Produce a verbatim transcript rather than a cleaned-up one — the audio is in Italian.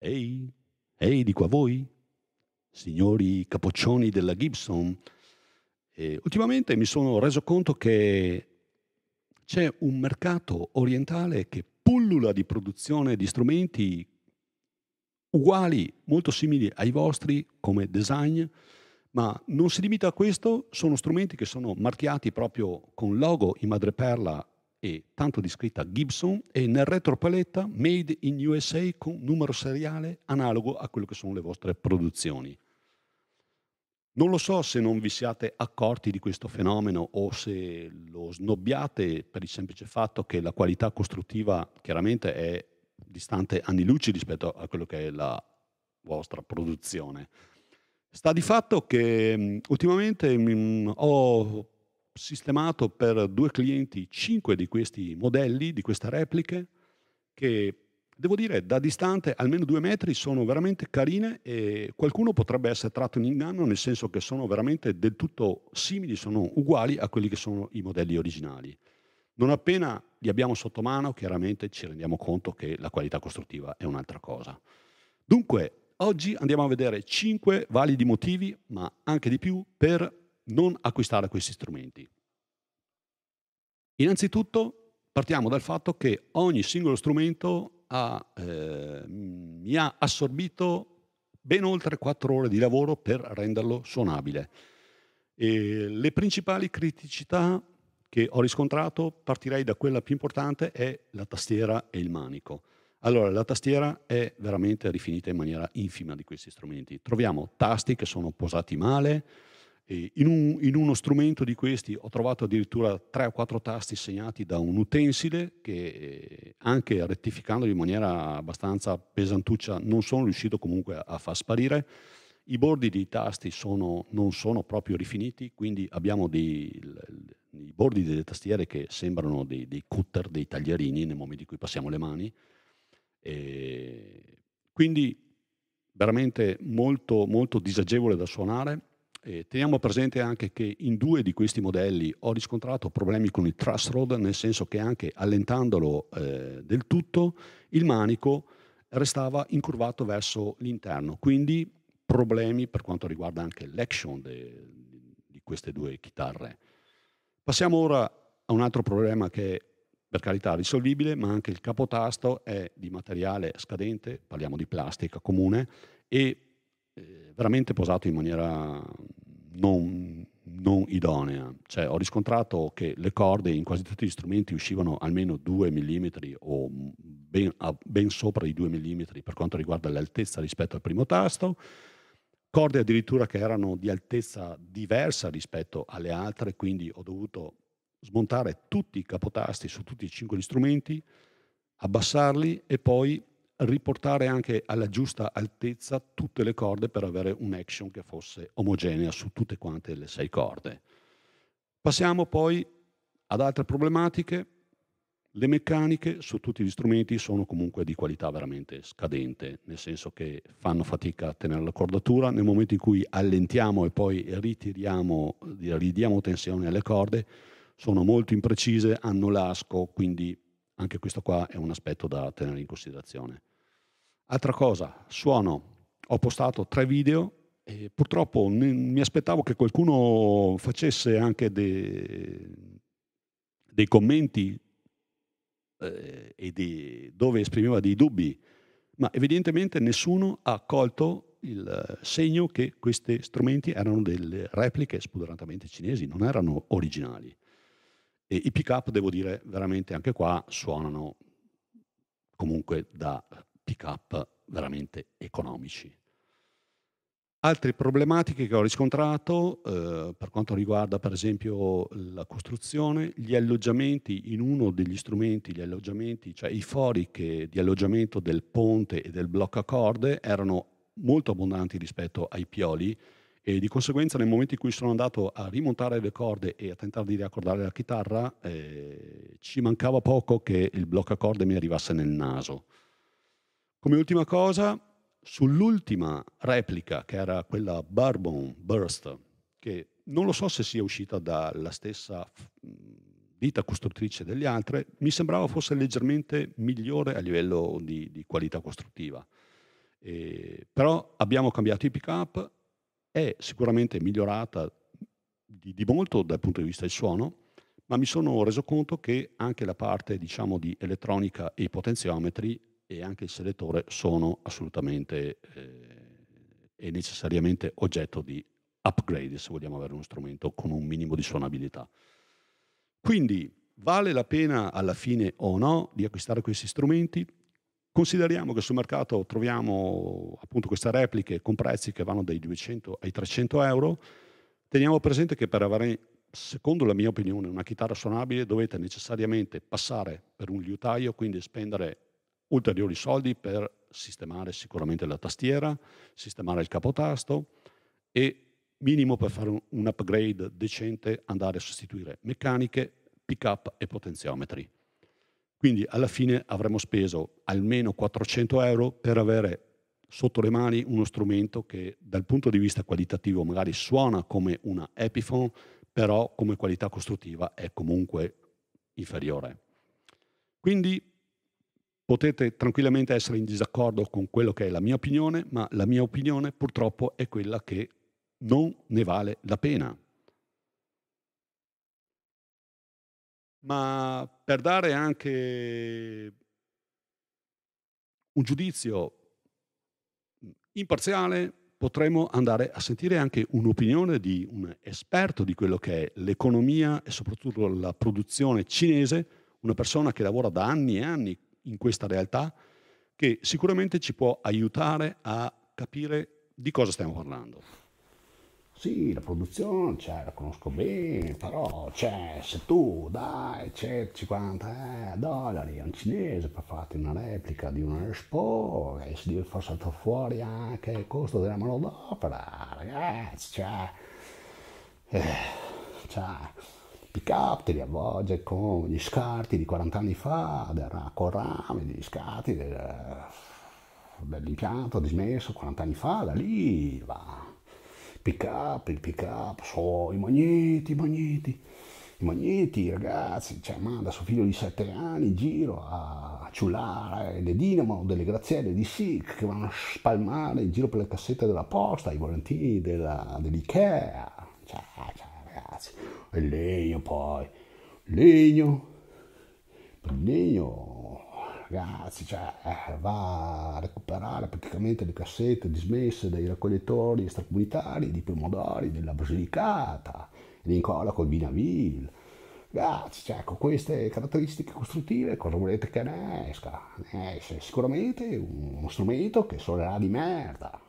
Ehi, ehi, dico a voi, signori capoccioni della Gibson, e ultimamente mi sono reso conto che c'è un mercato orientale che pullula di produzione di strumenti uguali, molto simili ai vostri come design, ma non si limita a questo, sono strumenti che sono marchiati proprio con logo in madreperla e tanto di scritta Gibson e nel retropaletta Made in U S A con numero seriale analogo a quello che sono le vostre produzioni. Non lo so se non vi siate accorti di questo fenomeno o se lo snobbiate per il semplice fatto che la qualità costruttiva chiaramente è distante anni luce rispetto a quello che è la vostra produzione. Sta di fatto che ultimamente mh, ho sistemato per due clienti cinque di questi modelli, di queste repliche, che devo dire da distante almeno due metri sono veramente carine e qualcuno potrebbe essere tratto in inganno, nel senso che sono veramente del tutto simili, sono uguali a quelli che sono i modelli originali. Non appena li abbiamo sotto mano, chiaramente ci rendiamo conto che la qualità costruttiva è un'altra cosa. Dunque, oggi andiamo a vedere cinque validi motivi, ma anche di più, per non acquistare questi strumenti. Innanzitutto partiamo dal fatto che ogni singolo strumento ha, eh, mi ha assorbito ben oltre quattro ore di lavoro per renderlo suonabile. E le principali criticità che ho riscontrato, partirei da quella più importante, è la tastiera e il manico. Allora, la tastiera è veramente rifinita in maniera infima di questi strumenti. Troviamo tasti che sono posati male. In, un, in uno strumento di questi ho trovato addirittura tre o quattro tasti segnati da un utensile che, anche rettificandoli in maniera abbastanza pesantuccia, non sono riuscito comunque a far sparire. I bordi dei tasti sono, non sono proprio rifiniti, quindi abbiamo dei, i bordi delle tastiere che sembrano dei, dei cutter, dei taglierini nel momento in cui passiamo le mani. E quindi veramente molto, molto disagevole da suonare. E teniamo presente anche che in due di questi modelli ho riscontrato problemi con il truss rod, nel senso che anche allentandolo eh, del tutto il manico restava incurvato verso l'interno, quindi problemi per quanto riguarda anche l'action di queste due chitarre. Passiamo ora a un altro problema che è, per carità, risolvibile, ma anche il capotasto è di materiale scadente, parliamo di plastica comune, e veramente posato in maniera non, non idonea. Cioè, ho riscontrato che le corde in quasi tutti gli strumenti uscivano almeno due millimetri o ben, ben sopra i due millimetri per quanto riguarda l'altezza rispetto al primo tasto, corde addirittura che erano di altezza diversa rispetto alle altre, quindi ho dovuto smontare tutti i capotasti su tutti e cinque gli strumenti, abbassarli e poi riportare anche alla giusta altezza tutte le corde per avere un'action che fosse omogenea su tutte quante le sei corde. Passiamo poi ad altre problematiche. Le meccaniche su tutti gli strumenti sono comunque di qualità veramente scadente, nel senso che fanno fatica a tenere la cordatura. Nel momento in cui allentiamo e poi ritiriamo, ridiamo tensione alle corde, sono molto imprecise, hanno lasco, quindi anche questo qua è un aspetto da tenere in considerazione. Altra cosa, suono. Ho postato tre video e purtroppo mi aspettavo che qualcuno facesse anche dei, dei commenti eh, e dei, dove esprimeva dei dubbi, ma evidentemente nessuno ha colto il segno che questi strumenti erano delle repliche spudoratamente cinesi, non erano originali. E i pickup, devo dire, veramente anche qua suonano comunque da pickup veramente economici. Altre problematiche che ho riscontrato eh, per quanto riguarda per esempio la costruzione, gli alloggiamenti in uno degli strumenti, gli alloggiamenti, cioè i fori che, di alloggiamento del ponte e del blocco a corde erano molto abbondanti rispetto ai pioli. E di conseguenza nel momento in cui sono andato a rimontare le corde e a tentare di riaccordare la chitarra, eh, ci mancava poco che il blocco a corde mi arrivasse nel naso. Come ultima cosa, sull'ultima replica, che era quella Bourbon Burst, che non lo so se sia uscita dalla stessa ditta costruttrice delle altre, mi sembrava fosse leggermente migliore a livello di, di qualità costruttiva. Eh, però abbiamo cambiato i pick-up, è sicuramente migliorata di, di molto dal punto di vista del suono, ma mi sono reso conto che anche la parte, diciamo, di elettronica e i potenziometri e anche il selettore sono assolutamente eh, e necessariamente oggetto di upgrade se vogliamo avere uno strumento con un minimo di suonabilità. Quindi vale la pena alla fine o no di acquistare questi strumenti? Consideriamo che sul mercato troviamo appunto queste repliche con prezzi che vanno dai duecento ai trecento euro. Teniamo presente che per avere, secondo la mia opinione, una chitarra suonabile dovete necessariamente passare per un liutaio, quindi spendere ulteriori soldi per sistemare sicuramente la tastiera, sistemare il capotasto e minimo per fare un upgrade decente andare a sostituire meccaniche, pick-up e potenziometri. Quindi alla fine avremo speso almeno quattrocento euro per avere sotto le mani uno strumento che dal punto di vista qualitativo magari suona come una Epiphone, però come qualità costruttiva è comunque inferiore. Quindi potete tranquillamente essere in disaccordo con quello che è la mia opinione, ma la mia opinione purtroppo è quella che non ne vale la pena. Ma per dare anche un giudizio imparziale potremmo andare a sentire anche un'opinione di un esperto di quello che è l'economia e soprattutto la produzione cinese, una persona che lavora da anni e anni in questa realtà, che sicuramente ci può aiutare a capire di cosa stiamo parlando. Sì, la produzione, cioè, la conosco bene, però cioè, se tu dai centocinquanta dollari a un cinese per farti una replica di una Les Paul e si deve far saltare fuori anche il costo della manodopera, ragazzi, cioè, eh, cioè pick up te li avvolge con gli scarti di quaranta anni fa, del, con rame, gli scarti del, dell'impianto dismesso quaranta anni fa, da lì va. Pick up, il pick up, so, i magneti, i magneti, i magneti, ragazzi, cioè manda suo figlio di sette anni in giro a ciulare le dinamo delle grazielle di Sick che vanno a spalmare in giro per le cassette della posta, i volantini dell'Ikea, cioè, cioè ragazzi, il legno poi, legno, il legno, ragazzi, cioè, eh, va a recuperare praticamente le cassette dismesse dai raccoglitori extracomunitari di pomodori della Basilicata, l'incolla col Binaville. Ragazzi, cioè, con queste caratteristiche costruttive cosa volete che ne esca? Ne esce sicuramente uno strumento che suonerà di merda.